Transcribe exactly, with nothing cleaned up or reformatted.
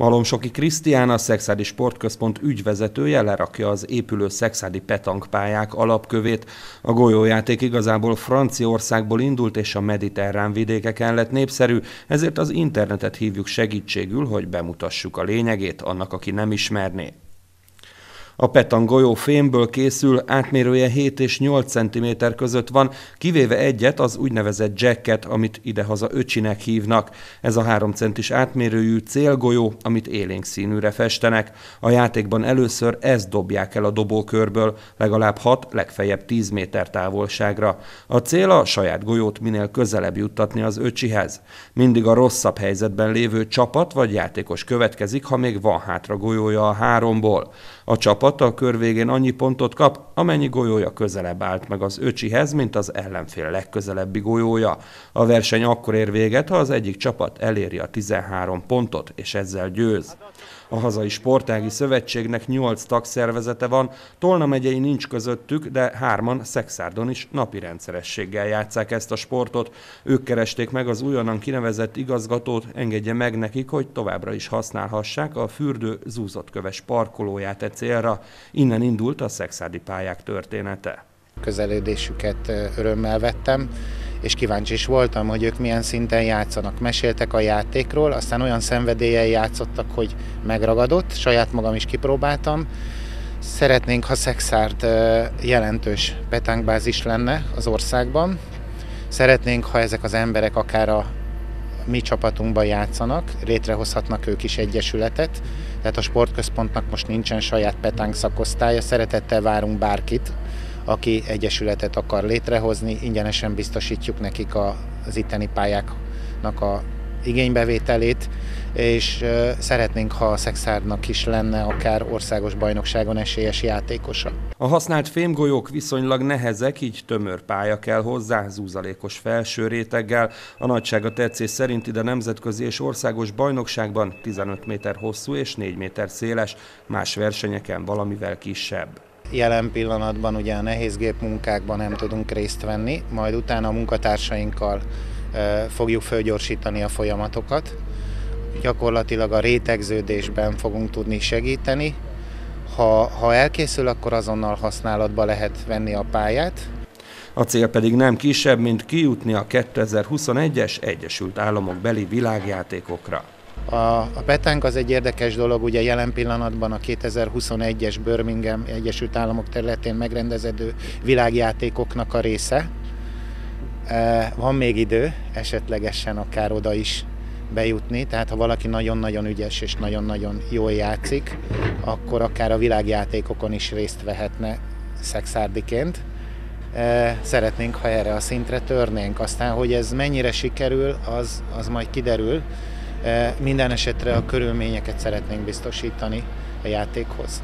Malomsoki Kristián, a szekszárdi sportközpont ügyvezetője lerakja az épülő szekszárdi petanque pályák alapkövét. A golyójáték igazából Franciaországból indult, és a mediterrán vidékeken lett népszerű, ezért az internetet hívjuk segítségül, hogy bemutassuk a lényegét annak, aki nem ismerné. A petanque golyó fémből készül, átmérője hét és nyolc centiméter között van, kivéve egyet, az úgynevezett jacket, amit idehaza öcsinek hívnak. Ez a három centis átmérőjű célgolyó, amit élénk színűre festenek. A játékban először ezt dobják el a dobókörből, legalább hat, legfeljebb tíz méter távolságra. A cél a saját golyót minél közelebb juttatni az öcsihez. Mindig a rosszabb helyzetben lévő csapat vagy játékos következik, ha még van hátra golyója a háromból. A csapat a kör végén annyi pontot kap, amennyi golyója közelebb állt meg az öcsihez, mint az ellenfél legközelebbi golyója. A verseny akkor ér véget, ha az egyik csapat eléri a tizenhárom pontot, és ezzel győz. A hazai sportági szövetségnek nyolc tagszervezete van, Tolna megyei nincs közöttük, de hárman Szekszárdon is napi rendszerességgel játsszák ezt a sportot. Ők keresték meg az újonnan kinevezett igazgatót, engedje meg nekik, hogy továbbra is használhassák a fürdő zúzottköves parkolóját e célra. Innen indult a szekszárdi pályák története. Közelődésüket örömmel vettem, és kíváncsi is voltam, hogy ők milyen szinten játszanak. Meséltek a játékról, aztán olyan szenvedéllyel játszottak, hogy megragadott, saját magam is kipróbáltam. Szeretnénk, ha Szekszárd jelentős petánkbázis lenne az országban. Szeretnénk, ha ezek az emberek akár a mi csapatunkban játszanak, létrehozhatnak ők is egyesületet. Tehát a sportközpontnak most nincsen saját petánk szakosztálya, szeretettel várunk bárkit, aki egyesületet akar létrehozni, ingyenesen biztosítjuk nekik az itteni pályáknak a igénybevételét, és szeretnénk, ha a Szekszárdnak is lenne akár országos bajnokságon esélyes játékosa. A használt fémgolyók viszonylag nehezek, így tömör pálya kell hozzá, zúzalékos felső réteggel. A nagysága tetszés szerint ide nemzetközi és országos bajnokságban tizenöt méter hosszú és négy méter széles, más versenyeken valamivel kisebb. Jelen pillanatban ugye a nehézgép munkákban nem tudunk részt venni, majd utána a munkatársainkkal fogjuk fölgyorsítani a folyamatokat. Gyakorlatilag a rétegződésben fogunk tudni segíteni. Ha, ha elkészül, akkor azonnal használatba lehet venni a pályát. A cél pedig nem kisebb, mint kijutni a kétezer-huszonegyes Egyesült Államok beli világjátékokra. A, a petánk az egy érdekes dolog, ugye jelen pillanatban a kétezer-huszonegyes Birmingham Egyesült Államok területén megrendezedő világjátékoknak a része. Van még idő, esetlegesen akár oda is bejutni, tehát ha valaki nagyon-nagyon ügyes és nagyon-nagyon jól játszik, akkor akár a világjátékokon is részt vehetne szekszárdiként. Szeretnénk, ha erre a szintre törnénk. Aztán, hogy ez mennyire sikerül, az, az majd kiderül. Minden esetre a körülményeket szeretnénk biztosítani a játékhoz.